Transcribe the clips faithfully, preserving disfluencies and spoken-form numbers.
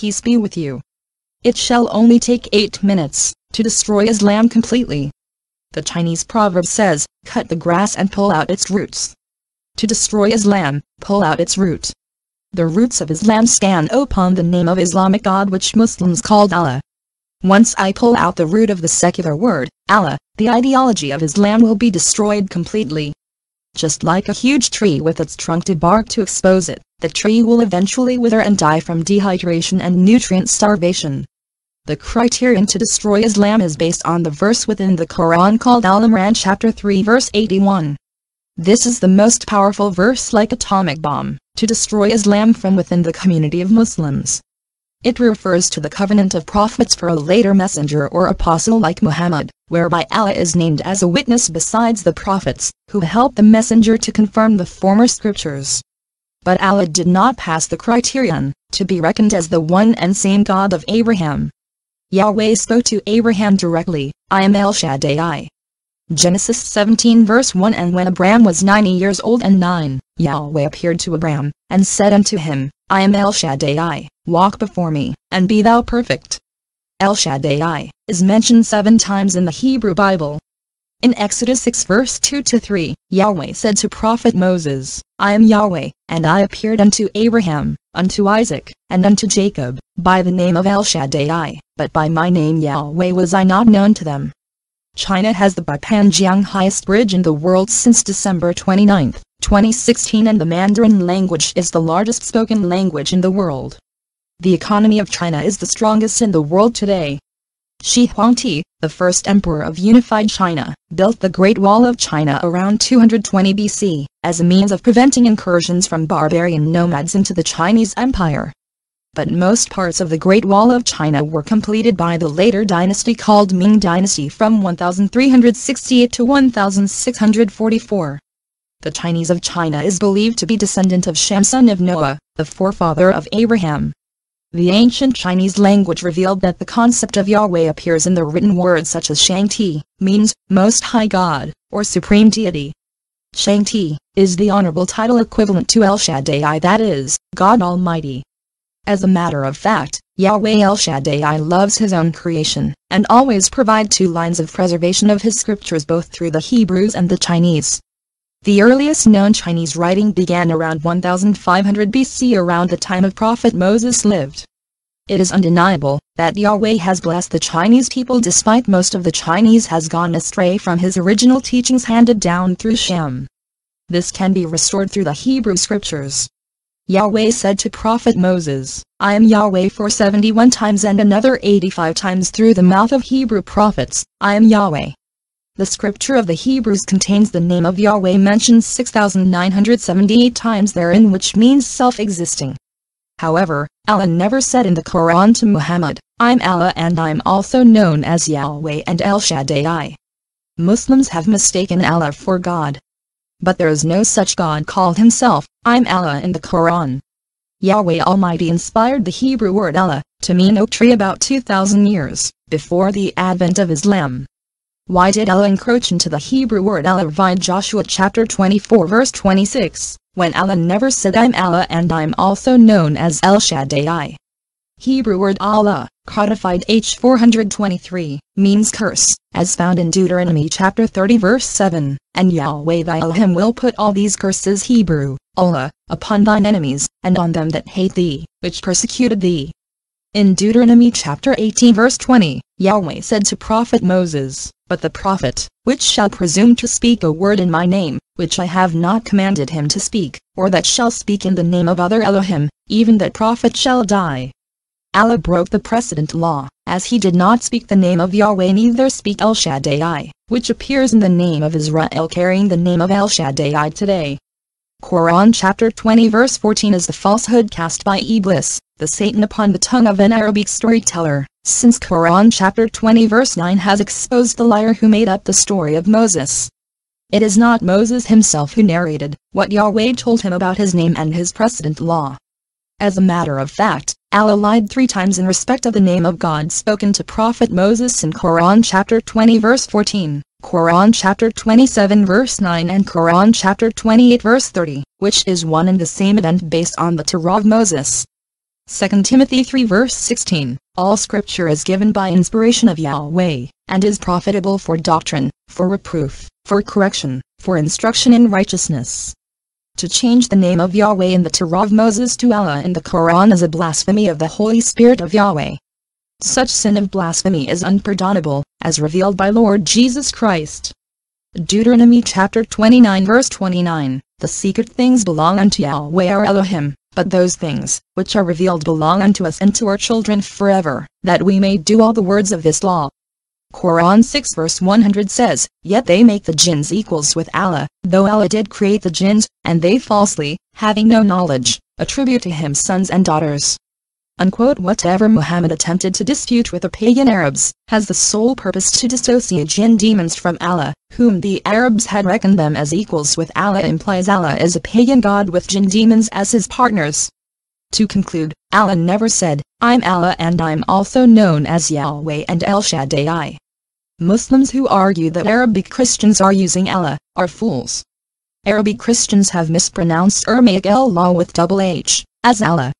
peace be with you. It shall only take eight minutes to destroy Islam completely. The Chinese proverb says, cut the grass and pull out its roots. To destroy Islam, pull out its root. The roots of Islam stand upon the name of Islamic God which Muslims called Allah. Once I pull out the root of the secular word, Allah, the ideology of Islam will be destroyed completely. Just like a huge tree with its trunk to bark to expose it, the tree will eventually wither and die from dehydration and nutrient starvation. The criterion to destroy Islam is based on the verse within the Quran called Al-Imran chapter three verse eighty-one. This is the most powerful verse like atomic bomb, to destroy Islam from within the community of Muslims. It refers to the covenant of prophets for a later messenger or apostle like Muhammad, whereby Allah is named as a witness besides the prophets, who help the messenger to confirm the former scriptures. But Allah did not pass the criterion, to be reckoned as the one and same God of Abraham. Yahweh spoke to Abraham directly, I am El Shaddai. Genesis seventeen verse one And when Abraham was ninety years old and nine, Yahweh appeared to Abraham, and said unto him, I am El Shaddai, walk before me, and be thou perfect. El Shaddai is mentioned seven times in the Hebrew Bible. In Exodus six verse two to three, Yahweh said to prophet Moses, I am Yahweh, and I appeared unto Abraham, unto Isaac, and unto Jacob, by the name of El Shaddai, but by my name Yahweh was I not known to them. China has the Bei Pan jiang highest bridge in the world since December twenty-ninth, twenty sixteen, and the Mandarin language is the largest spoken language in the world. The economy of China is the strongest in the world today. Shi Huang Ti, the first emperor of unified China, built the Great Wall of China around two hundred twenty B C, as a means of preventing incursions from barbarian nomads into the Chinese Empire. But most parts of the Great Wall of China were completed by the later dynasty called Ming Dynasty from one thousand three hundred sixty-eight to one thousand six hundred forty-four. The Chinese of China is believed to be descendant of Shem son of Noah, the forefather of Abraham. The ancient Chinese language revealed that the concept of Yahweh appears in the written words such as Shangdi, means Most High God, or Supreme Deity. Shangdi is the honorable title equivalent to El Shaddai, that is, God Almighty. As a matter of fact, Yahweh El Shaddai loves his own creation, and always provides two lines of preservation of his scriptures both through the Hebrews and the Chinese. The earliest known Chinese writing began around one thousand five hundred B C, around the time of Prophet Moses lived. It is undeniable that Yahweh has blessed the Chinese people despite most of the Chinese has gone astray from his original teachings handed down through Shem. This can be restored through the Hebrew scriptures. Yahweh said to Prophet Moses, I am Yahweh, for seventy-one times, and another eighty-five times through the mouth of Hebrew prophets, I am Yahweh. The scripture of the Hebrews contains the name of Yahweh mentioned six thousand nine hundred seventy-eight times therein, which means self-existing. However, Allah never said in the Quran to Muhammad, I'm Allah and I'm also known as Yahweh and El Shaddai. Muslims have mistaken Allah for God. But there is no such God called himself, I'm Allah, in the Quran. Yahweh Almighty inspired the Hebrew word Allah, to mean oak tree, about two thousand years before the advent of Islam. Why did Allah encroach into the Hebrew word Allah via Joshua chapter twenty-four verse twenty-six, when Allah never said I'm Allah and I'm also known as El Shaddai? Hebrew word Allah, codified H four twenty-three, means curse, as found in Deuteronomy chapter thirty verse seven, and Yahweh thy Elohim will put all these curses, Hebrew, Allah, upon thine enemies, and on them that hate thee, which persecuted thee. In Deuteronomy chapter eighteen verse twenty, Yahweh said to prophet Moses, But the prophet, which shall presume to speak a word in my name, which I have not commanded him to speak, or that shall speak in the name of other Elohim, even that prophet shall die. Allah broke the precedent law, as he did not speak the name of Yahweh, neither speak El Shaddai, which appears in the name of Israel carrying the name of El Shaddai today. Quran chapter twenty verse fourteen is the falsehood cast by Iblis, the Satan, upon the tongue of an Arabic storyteller, since Quran chapter twenty verse nine has exposed the liar who made up the story of Moses. It is not Moses himself who narrated what Yahweh told him about his name and his precedent law. As a matter of fact, Allah lied three times in respect of the name of God spoken to Prophet Moses in Quran chapter twenty verse fourteen, Quran chapter twenty-seven verse nine, and Quran chapter twenty-eight verse thirty, which is one and the same event based on the Torah of Moses. Second Timothy three verse sixteen, all scripture is given by inspiration of Yahweh, and is profitable for doctrine, for reproof, for correction, for instruction in righteousness. To change the name of Yahweh in the Torah of Moses to Allah in the Quran is a blasphemy of the Holy Spirit of Yahweh. Such sin of blasphemy is unpardonable, as revealed by Lord Jesus Christ. Deuteronomy chapter twenty-nine verse twenty-nine, the secret things belong unto Yahweh our Elohim, but those things which are revealed belong unto us and to our children forever, that we may do all the words of this law. Quran six verse one hundred says, yet they make the jinns equals with Allah, though Allah did create the jinns, and they falsely, having no knowledge, attribute to him sons and daughters. Unquote. Whatever Muhammad attempted to dispute with the pagan Arabs, has the sole purpose to dissociate jinn demons from Allah, whom the Arabs had reckoned them as equals with Allah, implies Allah is a pagan god with jinn demons as his partners. To conclude, Allah never said, I'm Allah and I'm also known as Yahweh and El Shaddai. Muslims who argue that Arabic Christians are using Allah, are fools. Arabic Christians have mispronounced Aramaic El-Law with double H, as Allah.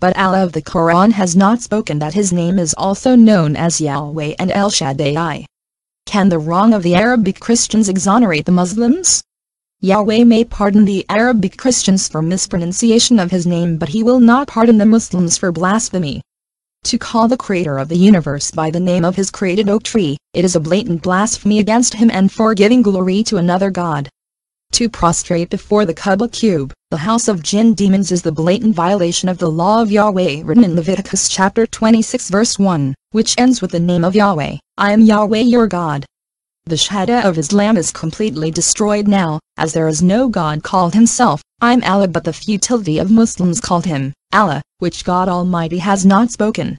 But Allah of the Quran has not spoken that his name is also known as Yahweh and El Shaddai. Can the wrong of the Arabic Christians exonerate the Muslims? Yahweh may pardon the Arabic Christians for mispronunciation of his name, but he will not pardon the Muslims for blasphemy. To call the creator of the universe by the name of his created oak tree, it is a blatant blasphemy against him and for giving glory to another god. To prostrate before the Kaaba cube, the house of jinn demons, is the blatant violation of the law of Yahweh written in Leviticus chapter twenty-six verse one, which ends with the name of Yahweh, I am Yahweh your God. The Shahada of Islam is completely destroyed now, as there is no God called himself, I'm Allah, but the futility of Muslims called him, Allah, which God Almighty has not spoken.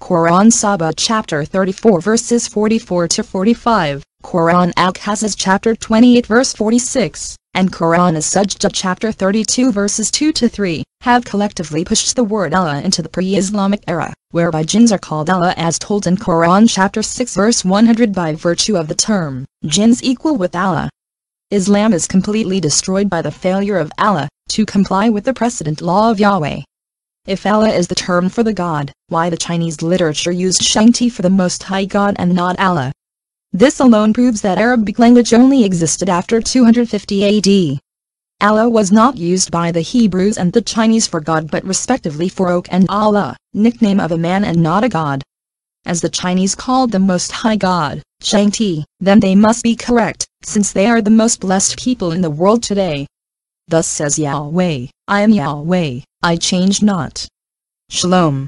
Quran Saba chapter thirty-four verses forty-four to forty-five, Quran Al-Qasas chapter twenty-eight verse forty-six, and Quran As-Sajda chapter thirty-two verses two to three, have collectively pushed the word Allah into the pre-Islamic era, whereby jinns are called Allah as told in Quran chapter six verse one hundred by virtue of the term, jinns equal with Allah. Islam is completely destroyed by the failure of Allah to comply with the precedent law of Yahweh. If Allah is the term for the God, why the Chinese literature used Shangdi for the Most High God and not Allah? This alone proves that Arabic language only existed after two hundred fifty A D. Allah was not used by the Hebrews and the Chinese for God, but respectively for Oak and Allah, nickname of a man and not a god. As the Chinese called the Most High God, Shangdi, then they must be correct, since they are the most blessed people in the world today. Thus says Yahweh, I am Yahweh, I change not. Shalom.